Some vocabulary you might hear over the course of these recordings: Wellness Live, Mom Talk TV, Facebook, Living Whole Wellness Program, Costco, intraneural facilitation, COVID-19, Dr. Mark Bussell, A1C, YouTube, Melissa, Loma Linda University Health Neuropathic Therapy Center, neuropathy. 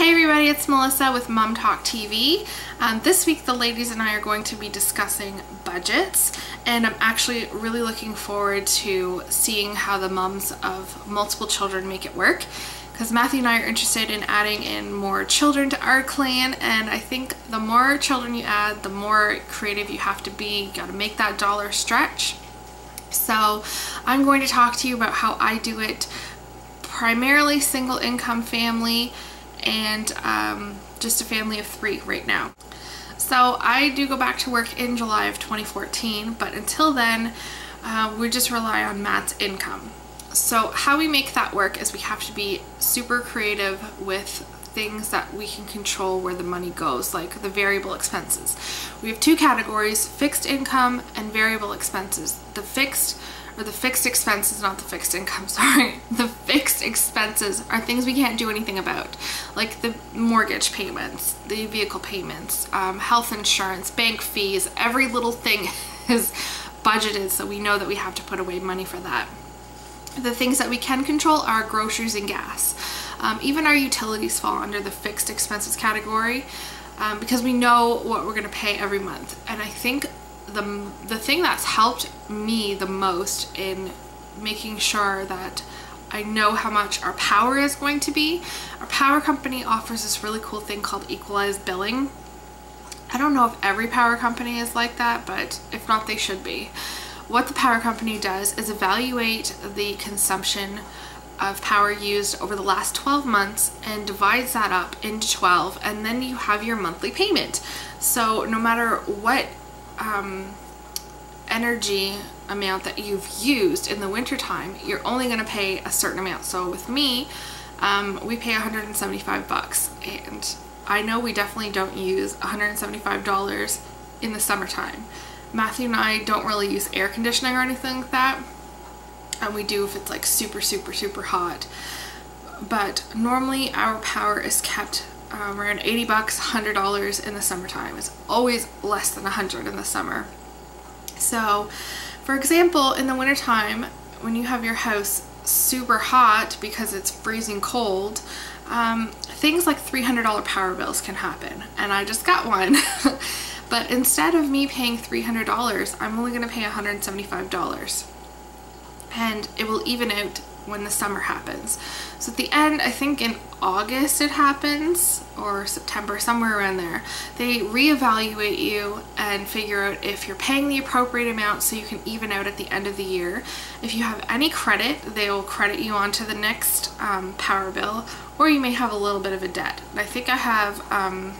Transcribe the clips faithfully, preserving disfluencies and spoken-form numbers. Hey everybody, it's Melissa with Mom Talk T V. Um, this week the ladies and I are going to be discussing budgets, and I'm actually really looking forward to seeing how the moms of multiple children make it work, because Matthew and I are interested in adding in more children to our clan, and I think the more children you add, the more creative you have to be. You gotta make that dollar stretch. So I'm going to talk to you about how I do it, primarily single income family, and um, just a family of three right now. So I do go back to work in July of twenty fourteen, but until then uh, we just rely on Matt's income. So how we make that work is we have to be super creative with things that we can control where the money goes, like the variable expenses. We have two categories, fixed income and variable expenses. The fixed Or the fixed expenses, not the fixed income, sorry. The fixed expenses are things we can't do anything about, like the mortgage payments, the vehicle payments, um, health insurance, bank fees. Every little thing is budgeted, so we know that we have to put away money for that. The things that we can control are groceries and gas. Um, even our utilities fall under the fixed expenses category um, because we know what we're going to pay every month. And I think The, the thing that's helped me the most in making sure that I know how much our power is going to be, our power company offers this really cool thing called equalized billing. I don't know if every power company is like that, but if not, they should be. What the power company does is evaluate the consumption of power used over the last twelve months and divides that up into twelve, and then you have your monthly payment. So no matter what Um, energy amount that you've used in the winter time, you're only going to pay a certain amount. So with me, um, we pay one hundred seventy-five bucks, and I know we definitely don't use one hundred seventy-five dollars in the summertime. Matthew and I don't really use air conditioning or anything like that, and we do if it's like super super super hot, but normally our power is kept Um, around eighty bucks, one hundred dollars in the summertime. It's always less than one hundred in the summer. So for example, in the wintertime, when you have your house super hot because it's freezing cold, um, things like three hundred dollar power bills can happen, and I just got one. But instead of me paying three hundred dollars, I'm only going to pay one hundred seventy-five dollars, and it will even out when the summer happens. So at the end, I think in August it happens, or September, somewhere around there, they reevaluate you and figure out if you're paying the appropriate amount so you can even out at the end of the year. If you have any credit, they will credit you on to the next um, power bill, or you may have a little bit of a debt. I think I have, um,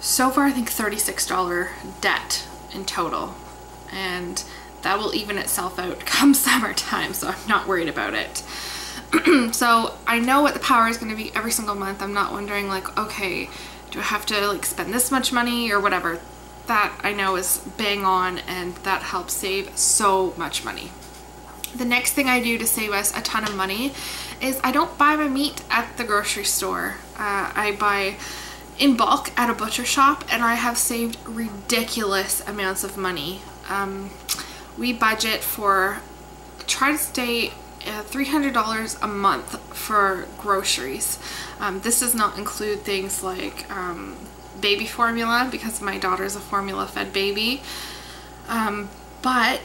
so far I think thirty-six dollar debt in total, and that will even itself out come summertime, so I'm not worried about it. So I know what the power is going to be every single month. I'm not wondering like, okay, do I have to like spend this much money or whatever. That I know is bang on, and that helps save so much money. The next thing I do to save us a ton of money is I don't buy my meat at the grocery store. Uh, I buy in bulk at a butcher shop, and I have saved ridiculous amounts of money. Um, We budget for, try to stay at three hundred dollars a month for groceries. Um, this does not include things like um, baby formula, because my daughter's a formula fed baby. Um, but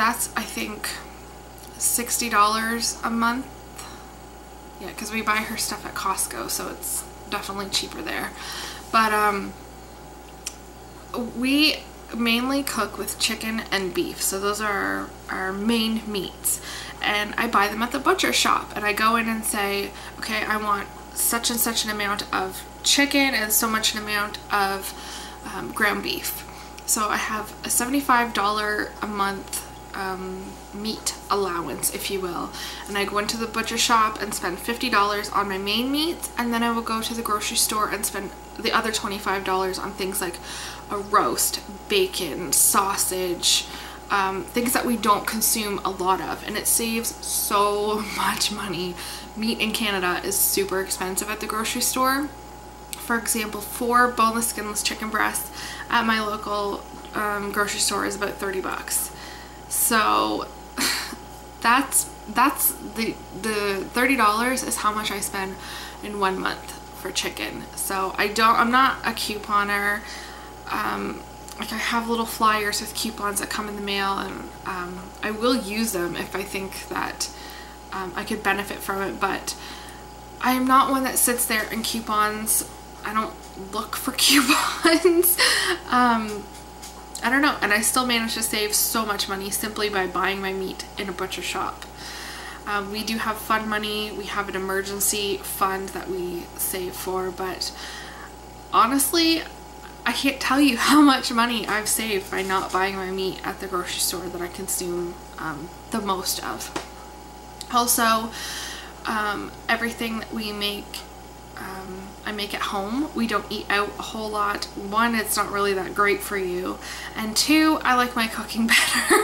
that's, I think, sixty dollars a month. Yeah, because we buy her stuff at Costco, so it's definitely cheaper there. But um, we mainly cook with chicken and beef, so those are our, our main meats, and I buy them at the butcher shop, and I go in and say, okay, I want such and such an amount of chicken and so much an amount of um, ground beef. So I have a seventy-five dollar a month um, meat allowance, if you will, and I go into the butcher shop and spend fifty dollars on my main meats, and then I will go to the grocery store and spend the other twenty-five dollars on things like a roast, bacon, sausage, um, things that we don't consume a lot of, and it saves so much money. Meat in Canada is super expensive at the grocery store. For example, four boneless, skinless chicken breasts at my local um, grocery store is about thirty bucks. So that's that's the the thirty dollars is how much I spend in one month for chicken. So I don't I'm not a couponer. Um, like I have little flyers with coupons that come in the mail, and um, I will use them if I think that um, I could benefit from it, but I am not one that sits there and coupons. I don't look for coupons. um, I don't know, and I still manage to save so much money simply by buying my meat in a butcher shop. Um, we do have fund money, we have an emergency fund that we save for, but honestly I can't tell you how much money I've saved by not buying my meat at the grocery store that I consume um, the most of. Also, um, everything that we make, um, I make at home. We don't eat out a whole lot. One, it's not really that great for you. And two, I like my cooking better.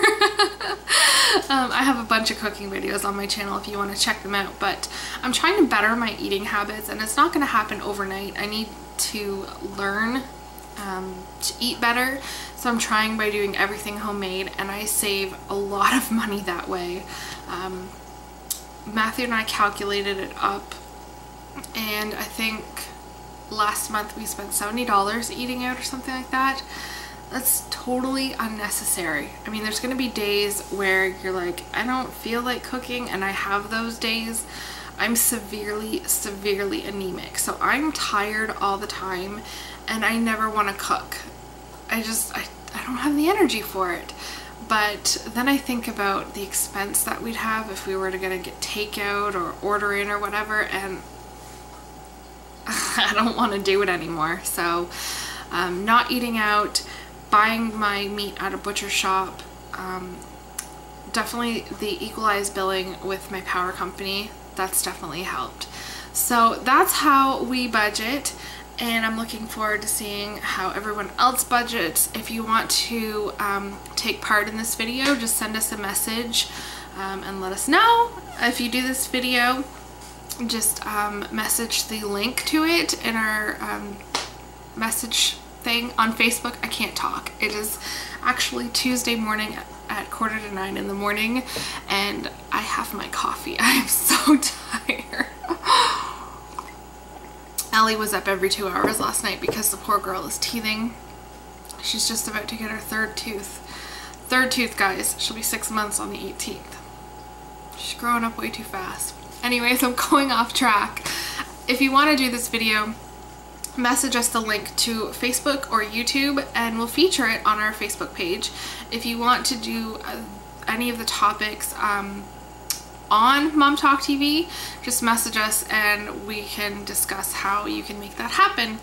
um, I have a bunch of cooking videos on my channel if you want to check them out, but I'm trying to better my eating habits, and it's not going to happen overnight. I need to learn Um, to eat better, so I'm trying by doing everything homemade, and I save a lot of money that way. Um, Matthew and I calculated it up, and I think last month we spent seventy dollars eating out or something like that. That's totally unnecessary. I mean, there's gonna be days where you're like, I don't feel like cooking, and I have those days. I'm severely, severely anemic, so I'm tired all the time, and I never want to cook. I just, I, I don't have the energy for it. But then I think about the expense that we'd have if we were to gonna get takeout or order in or whatever, and I don't want to do it anymore. So um, not eating out, buying my meat at a butcher shop, um, definitely the equalized billing with my power company, that's definitely helped. So that's how we budget. And I'm looking forward to seeing how everyone else budgets. If you want to um, take part in this video, just send us a message um, and let us know. If you do this video, just um, message the link to it in our um, message thing on Facebook. I can't talk. It is actually Tuesday morning at quarter to nine in the morning, and I have my coffee. I am so tired. Ellie was up every two hours last night because the poor girl is teething. She's just about to get her third tooth. Third tooth, guys. She'll be six months on the eighteenth. She's growing up way too fast. Anyways, I'm going off track. If you want to do this video, message us the link to Facebook or YouTube, and we'll feature it on our Facebook page. If you want to do uh, any of the topics um, on Mom Talk T V, just message us and we can discuss how you can make that happen.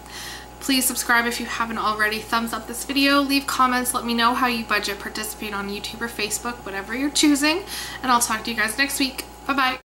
Please subscribe if you haven't already, thumbs up this video, leave comments, let me know how you budget, participate on YouTube or Facebook, whatever you're choosing, and I'll talk to you guys next week. Bye bye.